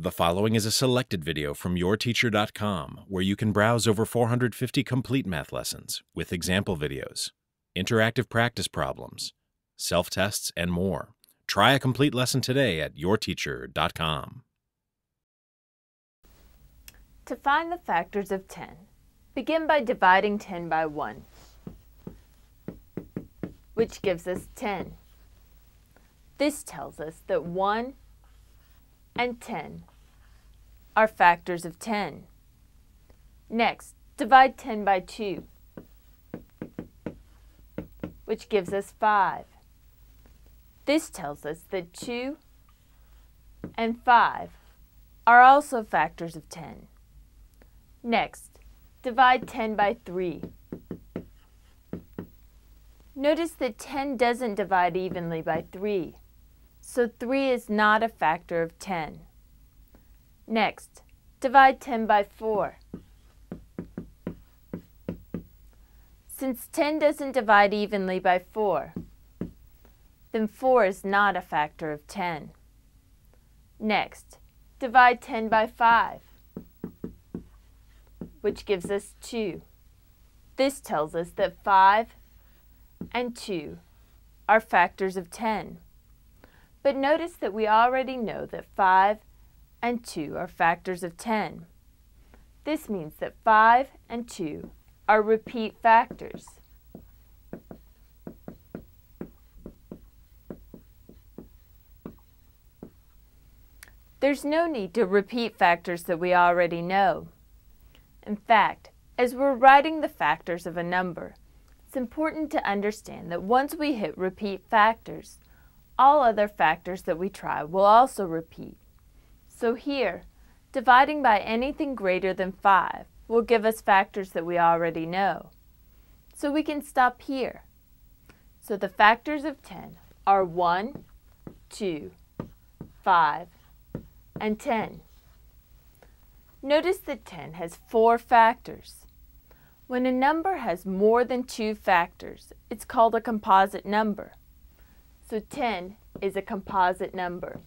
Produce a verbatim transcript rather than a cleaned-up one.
The following is a selected video from your teacher dot com, where you can browse over four hundred fifty complete math lessons with example videos, interactive practice problems, self-tests, and more. Try a complete lesson today at your teacher dot com. To find the factors of ten, begin by dividing ten by one, which gives us ten. This tells us that one and ten are factors of ten. Next, divide ten by two, which gives us five. This tells us that two and five are also factors of ten. Next, divide ten by three. Notice that ten doesn't divide evenly by three. So three is not a factor of ten. Next, divide ten by four. Since ten doesn't divide evenly by four, then four is not a factor of ten. Next, divide ten by five, which gives us two. This tells us that five and two are factors of ten. But notice that we already know that five and two are factors of ten. This means that five and two are repeat factors. There's no need to repeat factors that we already know. In fact, as we're writing the factors of a number, it's important to understand that once we hit repeat factors, all other factors that we try will also repeat. So here, dividing by anything greater than five will give us factors that we already know. So we can stop here. So the factors of ten are one, two, five, and ten. Notice that ten has four factors. When a number has more than two factors, it's called a composite number. So ten is a composite number.